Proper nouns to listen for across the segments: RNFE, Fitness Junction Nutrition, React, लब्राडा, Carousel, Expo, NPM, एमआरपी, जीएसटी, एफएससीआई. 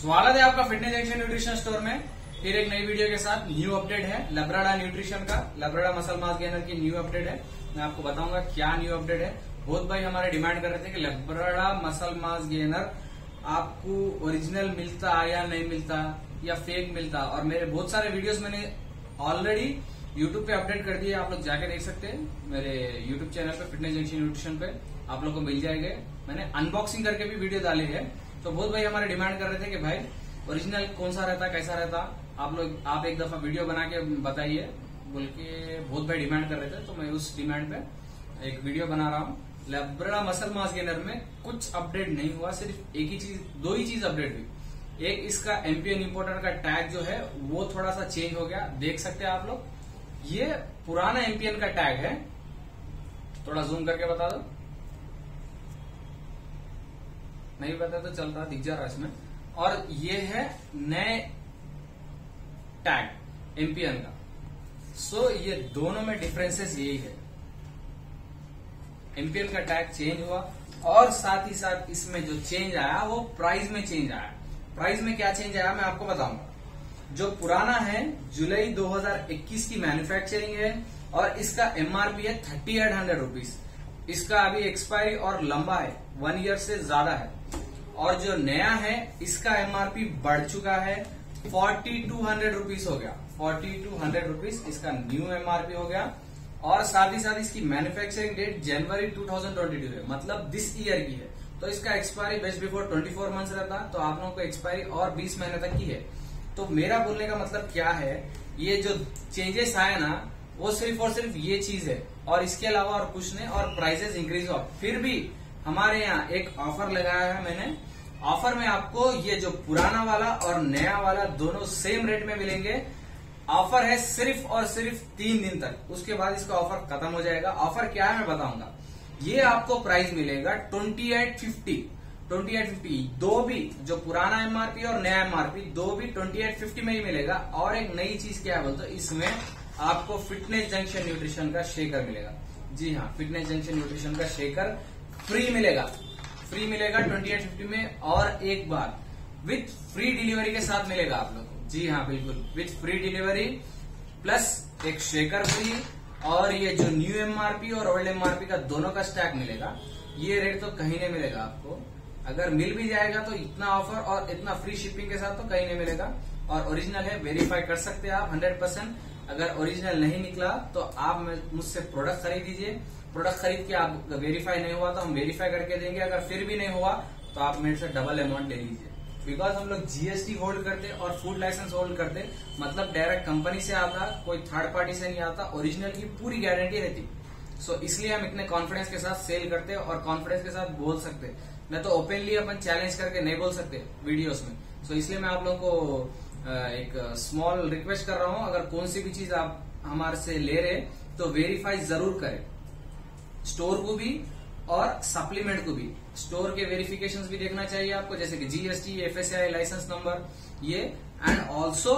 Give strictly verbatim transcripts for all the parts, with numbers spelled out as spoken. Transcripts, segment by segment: स्वागत है आपका फिटनेस जंक्शन न्यूट्रिशन स्टोर में फिर एक नई वीडियो के साथ। न्यू अपडेट है लब्राडा न्यूट्रिशन का, लब्राडा मसल मास गेनर की न्यू अपडेट है। मैं आपको बताऊंगा क्या न्यू अपडेट है। बहुत भाई हमारे डिमांड कर रहे थे कि लब्राडा मसल मास गेनर आपको ओरिजिनल मिलता या नहीं मिलता या फेक मिलता, और मेरे बहुत सारे वीडियोस मैंने ऑलरेडी यूट्यूब पे अपडेट कर दिए, आप लोग जाके देख सकते हैं मेरे यूट्यूब चैनल पे फिटनेस जंक्शन न्यूट्रिशन पे आप लोग को मिल जाएंगे। मैंने अनबॉक्सिंग करके भी वीडियो डाली है। तो बहुत भाई हमारे डिमांड कर रहे थे कि भाई ओरिजिनल कौन सा रहता, कैसा रहता, आप लोग आप एक दफा वीडियो बना के बताइए बोल के बहुत भाई डिमांड कर रहे थे। तो मैं उस डिमांड पे एक वीडियो बना रहा हूँ। लब्राडा मसल मास गेनर में कुछ अपडेट नहीं हुआ, सिर्फ एक ही चीज, दो ही चीज अपडेट हुई। एक इसका एमपीएन इंपोर्टर का टैग जो है वो थोड़ा सा चेंज हो गया, देख सकते हैं आप लोग। ये पुराना एमपीएन का टैग है, थोड़ा जूम करके बता दो, नहीं पता तो चलता, दिख जा रहा है इसमें। और ये है नए टैग एमपीएन का। सो so, ये दोनों में डिफरेंसेस यही है, एमपीएन का टैग चेंज हुआ और साथ ही साथ इसमें जो चेंज आया वो प्राइस में चेंज आया। प्राइस में क्या चेंज आया मैं आपको बताऊंगा। जो पुराना है जुलाई दो हज़ार इक्कीस की मैन्युफैक्चरिंग है और इसका एमआरपी है थर्टी एट हंड्रेड रुपीज। इसका अभी एक्सपायरी और लंबा है, वन ईयर से ज्यादा है। और जो नया है इसका एमआरपी बढ़ चुका है, फोर्टी टू हंड्रेड रुपीज हो गया, फोर्टी टू हंड्रेड रुपीज इसका न्यू एमआरपी हो गया। और साथ ही साथ इसकी मैन्युफैक्चरिंग डेट जनवरी टू थाउजेंड ट्वेंटी टू है, मतलब दिस ईयर की है। तो इसका expiry best before twenty four months रहता, तो आप लोगों को एक्सपायरी और बीस महीने तक की है। तो मेरा बोलने का मतलब क्या है, ये जो चेंजेस आए ना वो सिर्फ और सिर्फ ये चीज है, और इसके अलावा और कुछ नहीं। और प्राइसेस इंक्रीज हो, फिर भी हमारे यहाँ एक ऑफर लगाया है मैंने। ऑफर में आपको ये जो पुराना वाला और नया वाला दोनों सेम रेट में मिलेंगे। ऑफर है सिर्फ और सिर्फ तीन दिन तक, उसके बाद इसका ऑफर खत्म हो जाएगा। ऑफर क्या है मैं बताऊंगा। ये आपको प्राइस मिलेगा ट्वेंटी एट फिफ्टी, दो भी, जो पुराना एमआरपी और नया एमआरपी दो भी ट्वेंटी एट फिफ्टी में ही मिलेगा। और एक नई चीज क्या है बोलते, इसमें आपको फिटनेस जंक्शन न्यूट्रिशन का शेकर मिलेगा। जी हाँ, फिटनेस जंक्शन न्यूट्रिशन का शेकर फ्री मिलेगा, फ्री मिलेगा ट्वेंटी एट फिफ्टी में, और एक बार विथ फ्री डिलीवरी के साथ मिलेगा आप लोग। जी हाँ बिल्कुल, विथ फ्री डिलीवरी प्लस एक शेकर फ्री। और ये जो न्यू एमआरपी और ओल्ड एमआरपी का दोनों का स्टैक मिलेगा। ये रेट तो कहीं नहीं मिलेगा आपको, अगर मिल भी जाएगा तो इतना ऑफर और इतना फ्री शिपिंग के साथ तो कहीं नहीं मिलेगा। और ओरिजिनल है, वेरीफाई कर सकते हैं आप हंड्रेड परसेंट। अगर ओरिजिनल नहीं निकला तो आप मुझसे प्रोडक्ट खरीद लीजिए, प्रोडक्ट खरीद के आप वेरीफाई नहीं हुआ तो हम वेरीफाई करके देंगे। अगर फिर भी नहीं हुआ तो आप मेरे से डबल अमाउंट ले लीजिए, बिकॉज हम लोग जीएसटी होल्ड करते और फूड लाइसेंस होल्ड करते, मतलब डायरेक्ट कंपनी से आता, कोई थर्ड पार्टी से नहीं आता, ओरिजिनल की पूरी गारंटी रहती। सो so, इसलिए हम इतने कॉन्फिडेंस के साथ सेल करते और कॉन्फिडेंस के साथ बोल सकते। मैं तो ओपनली अपन चैलेंज करके नहीं बोल सकते वीडियोस में। सो so, इसलिए मैं आप लोगों को एक स्मॉल रिक्वेस्ट कर रहा हूँ, अगर कौन सी भी चीज आप हमारे से ले रहे तो वेरीफाई जरूर करें, स्टोर को भी और सप्लीमेंट को भी। स्टोर के वेरिफिकेशंस भी देखना चाहिए आपको, जैसे कि जीएसटी, एफएससीआई लाइसेंस नंबर ये, and also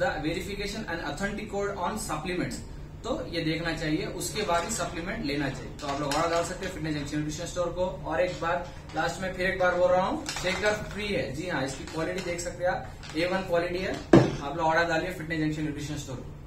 the verification and authentic code on supplements, तो ये देखना चाहिए, उसके बाद ही सप्लीमेंट लेना चाहिए। तो आप लोग ऑर्डर डाल सकते हैं फिटनेस जंक्शन न्यूट्रिशन स्टोर को। और एक बार लास्ट में फिर एक बार बोल रहा हूँ, शेकर फ्री है। जी हाँ, इसकी क्वालिटी देख सकते हैं आप, ए वन क्वालिटी है। आप लोग ऑर्डर डालिए फिटनेस जंक्शन न्यूट्रिशन स्टोर को।